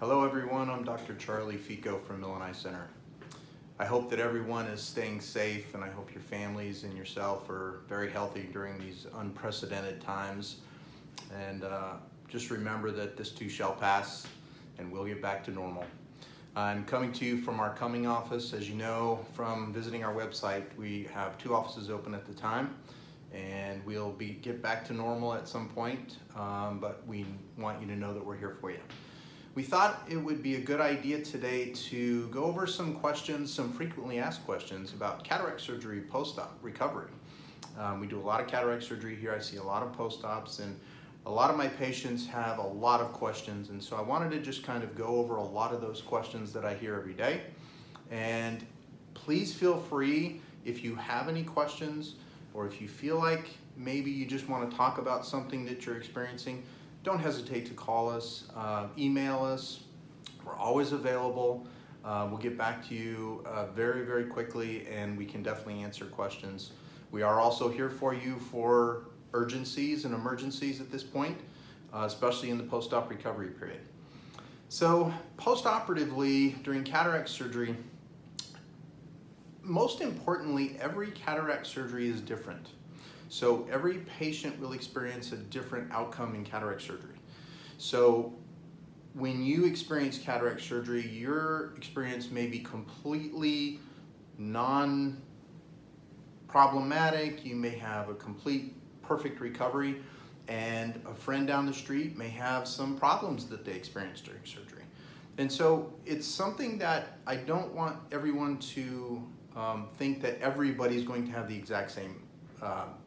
Hello everyone, I'm Dr. Charlie Fico from Milan Eye Center. I hope that everyone is staying safe, and I hope your families and yourself are very healthy during these unprecedented times. And just remember that this too shall pass and we'll get back to normal. I'm coming to you from our Cumming office. As you know from visiting our website, we have two offices open at the time, and we'll get back to normal at some point, but we want you to know that we're here for you. We thought it would be a good idea today to go over some questions, some frequently asked questions about cataract surgery post-op recovery. We do a lot of cataract surgery here. I see a lot of post-ops, and a lot of my patients have a lot of questions, and so I wanted to just kind of go over a lot of those questions that I hear every day. And please feel free, if you have any questions or if you feel like maybe you just want to talk about something that you're experiencing, don't hesitate to call us, email us. We're always available. We'll get back to you very, very quickly, and we can definitely answer questions. We are also here for you for urgencies and emergencies at this point, especially in the post-op recovery period. So post-operatively during cataract surgery, most importantly, every cataract surgery is different. So every patient will experience a different outcome in cataract surgery. So when you experience cataract surgery, your experience may be completely non-problematic. You may have a complete perfect recovery, and a friend down the street may have some problems that they experienced during surgery. And so it's something that I don't want everyone to think that everybody's going to have the exact same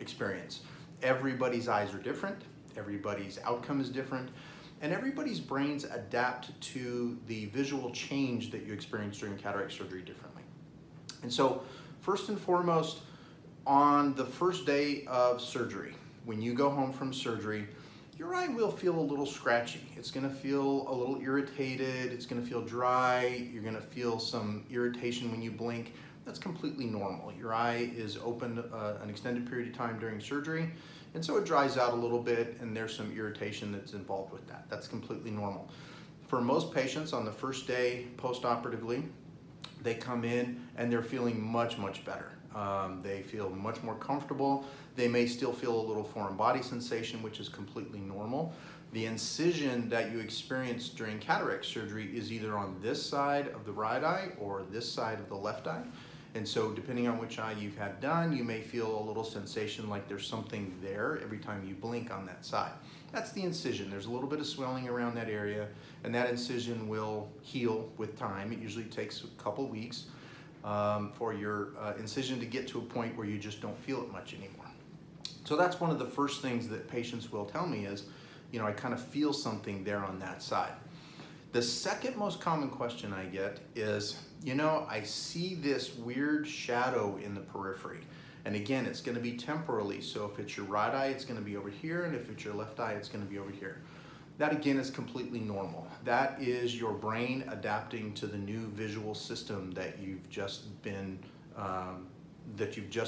experience. Everybody's eyes are different, everybody's outcome is different, and everybody's brains adapt to the visual change that you experience during cataract surgery differently. And so first and foremost, on the first day of surgery, when you go home from surgery, your eye will feel a little scratchy. It's gonna feel a little irritated, it's gonna feel dry, you're gonna feel some irritation when you blink. That's completely normal. Your eye is open an extended period of time during surgery, and so it dries out a little bit, and there's some irritation that's involved with that. That's completely normal. For most patients, on the first day post-operatively, they come in and they're feeling much, much better. They feel much more comfortable. They may still feel a little foreign body sensation, which is completely normal. The incision that you experience during cataract surgery is either on this side of the right eye or this side of the left eye. And so depending on which eye you've had done, you may feel a little sensation like there's something there every time you blink on that side. That's the incision. There's a little bit of swelling around that area, and that incision will heal with time. It usually takes a couple weeks for your incision to get to a point where you just don't feel it much anymore. So that's one of the first things that patients will tell me is, you know, I kind of feel something there on that side. The second most common question I get is, you know, I see this weird shadow in the periphery. And again, it's going to be temporally. So if it's your right eye, it's going to be over here, and if it's your left eye, it's going to be over here. That again is completely normal. That is your brain adapting to the new visual system that you've just been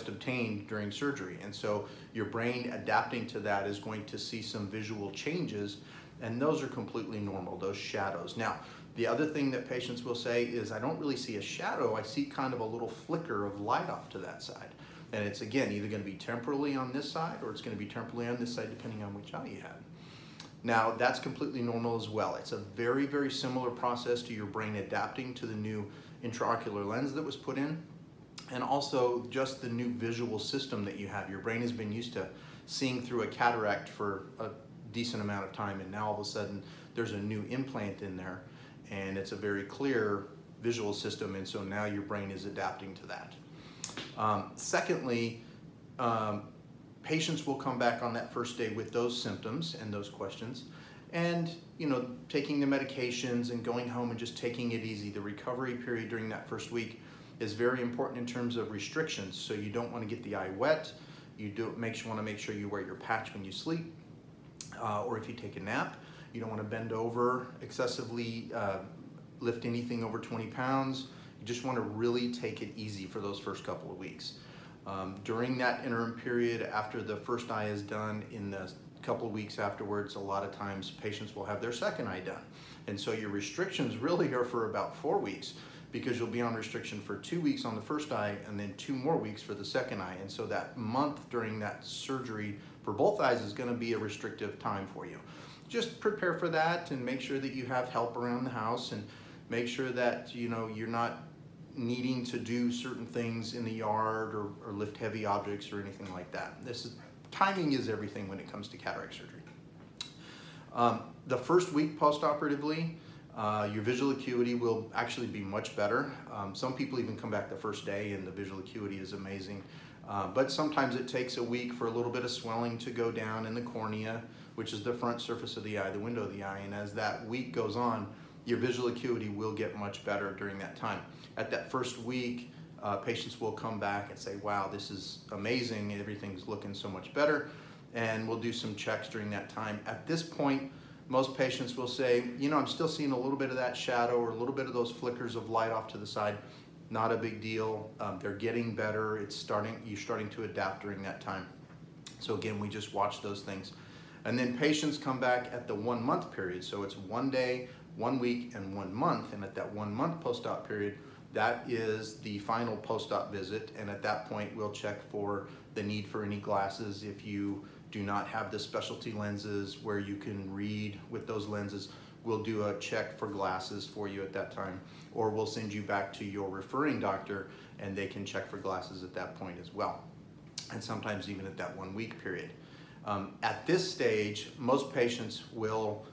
obtained during surgery. And so your brain adapting to that is going to see some visual changes, and those are completely normal, those shadows. Now, the other thing that patients will say is, I don't really see a shadow, I see kind of a little flicker of light off to that side. And it's again, either gonna be temporally on this side or it's gonna be temporally on this side, depending on which eye you had. Now, that's completely normal as well. It's a very, very similar process to your brain adapting to the new intraocular lens that was put in, and also just the new visual system that you have. Your brain has been used to seeing through a cataract for a decent amount of time, and now all of a sudden there's a new implant in there, and it's a very clear visual system, and so now your brain is adapting to that. Secondly, patients will come back on that first day with those symptoms and those questions, and you know, taking the medications and going home and just taking it easy. The recovery period during that first week is very important in terms of restrictions. So you don't want to get the eye wet. You want to make sure you wear your patch when you sleep, or if you take a nap. You don't want to bend over excessively, lift anything over 20 pounds. You just want to really take it easy for those first couple of weeks. During that interim period, after the first eye is done in the a couple of weeks afterwards, a lot of times patients will have their second eye done. And so your restrictions really are for about 4 weeks, because you'll be on restriction for 2 weeks on the first eye and then 2 more weeks for the second eye. And so that month during that surgery for both eyes is going to be a restrictive time for you. Just prepare for that and make sure that you have help around the house, and make sure that, you know, you're not needing to do certain things in the yard or lift heavy objects or anything like that. Timing is everything when it comes to cataract surgery. The first week post-operatively, your visual acuity will actually be much better. Some people even come back the first day and the visual acuity is amazing. But sometimes it takes a week for a little bit of swelling to go down in the cornea, which is the front surface of the eye, the window of the eye. And as that week goes on, your visual acuity will get much better during that time. At that first week, patients will come back and say, wow, this is amazing. Everything's looking so much better. And we'll do some checks during that time. At this point, most patients will say, you know, I'm still seeing a little bit of that shadow or a little bit of those flickers of light off to the side. Not a big deal. They're getting better. You're starting to adapt during that time. So again, we just watch those things. And then patients come back at the 1 month period. So it's 1 day, 1 week, and 1 month. And at that 1 month post-op period, that is the final post-op visit. And at that point, we'll check for the need for any glasses. If you do not have the specialty lenses where you can read with those lenses, we'll do a check for glasses for you at that time, or we'll send you back to your referring doctor and they can check for glasses at that point as well, and sometimes even at that 1 week period. At this stage, most patients will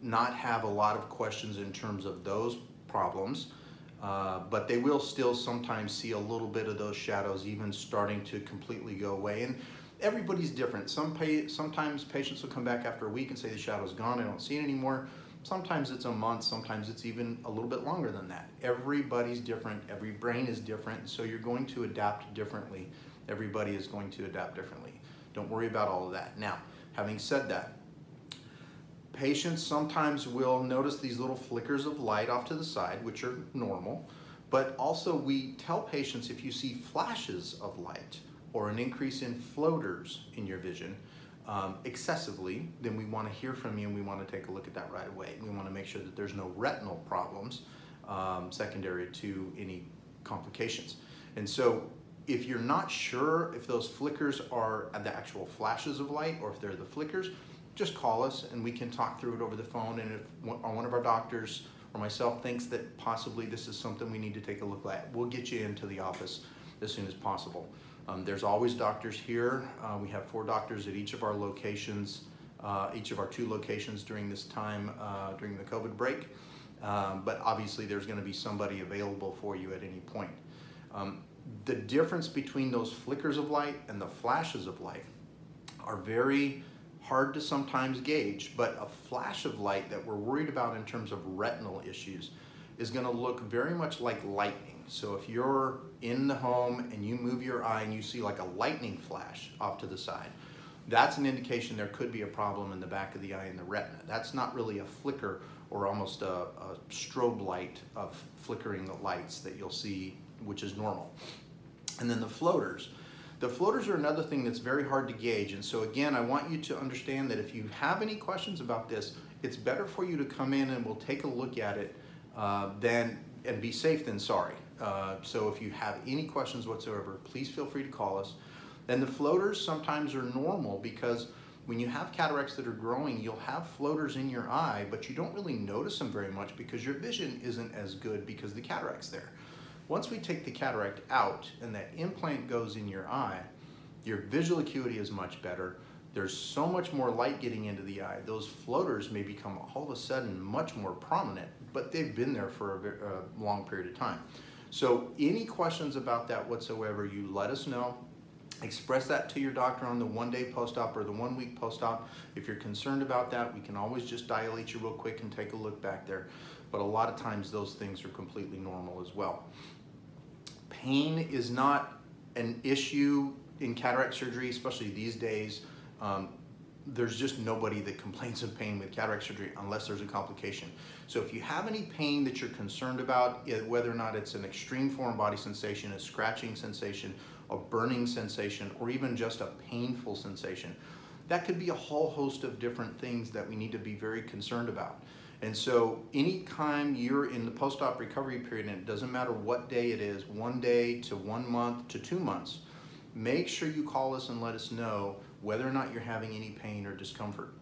not have a lot of questions in terms of those problems, but they will still sometimes see a little bit of those shadows even starting to completely go away. And everybody's different. Sometimes patients will come back after a week and say the shadow's gone, I don't see it anymore. Sometimes it's a month, sometimes it's even a little bit longer than that. Everybody's different, every brain is different, so you're going to adapt differently. Everybody is going to adapt differently. Don't worry about all of that. Now, having said that, patients sometimes will notice these little flickers of light off to the side, which are normal, but also we tell patients, if you see flashes of light or an increase in floaters in your vision excessively, then we want to hear from you and we want to take a look at that right away. We want to make sure that there's no retinal problems secondary to any complications. And so if you're not sure if those flickers are the actual flashes of light or if they're the flickers, just call us and we can talk through it over the phone. And if one of our doctors or myself thinks that possibly this is something we need to take a look at, we'll get you into the office as soon as possible. There's always doctors here. We have 4 doctors at each of our locations, each of our 2 locations during this time, during the COVID break. But obviously there's gonna be somebody available for you at any point. The difference between those flickers of light and the flashes of light are very hard to sometimes gauge, but a flash of light that we're worried about in terms of retinal issues is gonna look very much like lightning. So if you're in the home and you move your eye and you see like a lightning flash off to the side, that's an indication there could be a problem in the back of the eye and the retina. That's not really a flicker or almost a strobe light of flickering lights that you'll see, which is normal. And then the floaters. The floaters are another thing that's very hard to gauge. And so again, I want you to understand that if you have any questions about this, it's better for you to come in and we'll take a look at it and be safe than sorry. So if you have any questions whatsoever, please feel free to call us. And the floaters sometimes are normal, because when you have cataracts that are growing, you'll have floaters in your eye, but you don't really notice them very much because your vision isn't as good because the cataract's there. Once we take the cataract out and that implant goes in your eye, your visual acuity is much better. There's so much more light getting into the eye. Those floaters may become all of a sudden much more prominent, but they've been there for a long period of time. So any questions about that whatsoever, you let us know. Express that to your doctor on the 1 day post-op or the 1 week post-op. If you're concerned about that, we can always just dilate you real quick and take a look back there. But a lot of times those things are completely normal as well. Pain is not an issue in cataract surgery, especially these days. There's just nobody that complains of pain with cataract surgery unless there's a complication. So if you have any pain that you're concerned about, whether or not it's an extreme foreign body sensation, a scratching sensation, a burning sensation, or even just a painful sensation, That could be a whole host of different things that we need to be very concerned about. And so anytime you're in the post-op recovery period, and it doesn't matter what day it is, 1 day to 1 month to 2 months, make sure you call us and let us know whether or not you're having any pain or discomfort.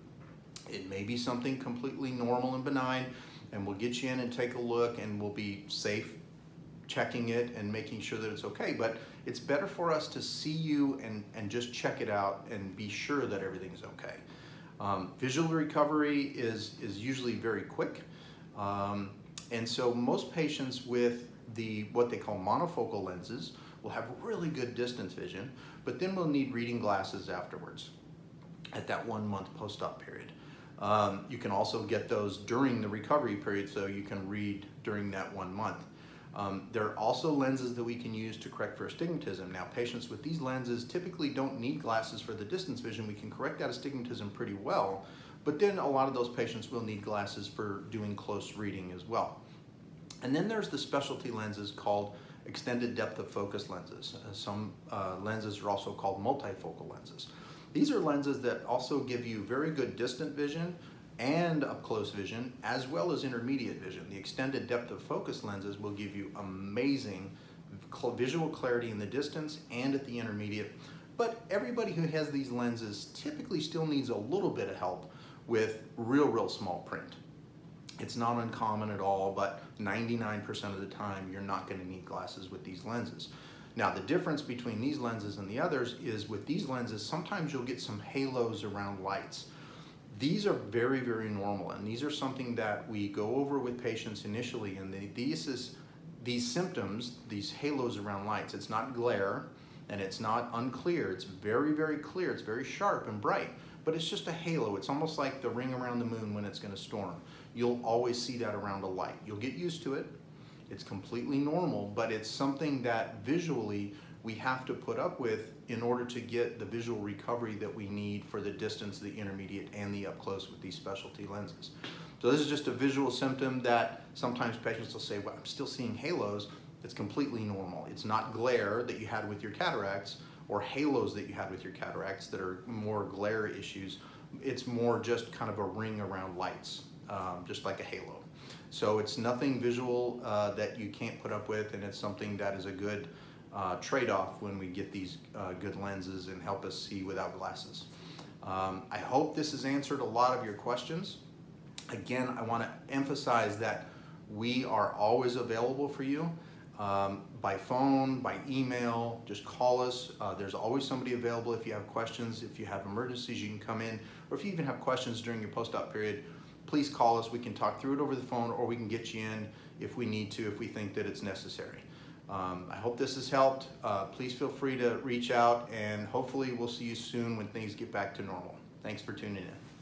It may be something completely normal and benign, and we'll get you in and take a look, and we'll be safe checking it and making sure that it's okay. But it's better for us to see you and just check it out and be sure that everything's okay. Visual recovery is usually very quick. And so most patients with what they call monofocal lenses will have really good distance vision, but then we'll need reading glasses afterwards at that 1 month post-op period. You can also get those during the recovery period, so you can read during that 1 month. There are also lenses that we can use to correct for astigmatism. Now, patients with these lenses typically don't need glasses for the distance vision. We can correct that astigmatism pretty well, but then a lot of those patients will need glasses for doing close reading as well. And then there's the specialty lenses called extended depth of focus lenses. Some lenses are also called multifocal lenses. These are lenses that also give you very good distant vision and up-close vision, as well as intermediate vision. The extended depth of focus lenses will give you amazing visual clarity in the distance and at the intermediate. But everybody who has these lenses typically still needs a little bit of help with real small print. It's not uncommon at all, but 99% of the time you're not going to need glasses with these lenses. Now, the difference between these lenses and the others is with these lenses, sometimes you'll get some halos around lights. These are very normal, and these are something that we go over with patients initially, and these symptoms, these halos around lights, it's not glare, and it's not unclear, it's very clear, it's very sharp and bright, but it's just a halo. It's almost like the ring around the moon when it's gonna storm. You'll always see that around a light. You'll get used to it, it's completely normal, but it's something that visually we have to put up with in order to get the visual recovery that we need for the distance, the intermediate, and the up close with these specialty lenses. So this is just a visual symptom that sometimes patients will say, well, I'm still seeing halos. It's completely normal. It's not glare that you had with your cataracts or halos that you had with your cataracts that are more glare issues. It's more just kind of a ring around lights, just like a halo. So it's nothing visual that you can't put up with, and it's something that is a good trade-off when we get these good lenses and help us see without glasses. I hope this has answered a lot of your questions. Again, I want to emphasize that we are always available for you by phone, by email. Just call us. There's always somebody available if you have questions. If you have emergencies, you can come in, or if you even have questions during your post-op period, please call us. We can talk through it over the phone, or we can get you in if we need to, if we think that it's necessary. I hope this has helped. Please feel free to reach out, and hopefully we'll see you soon when things get back to normal. Thanks for tuning in.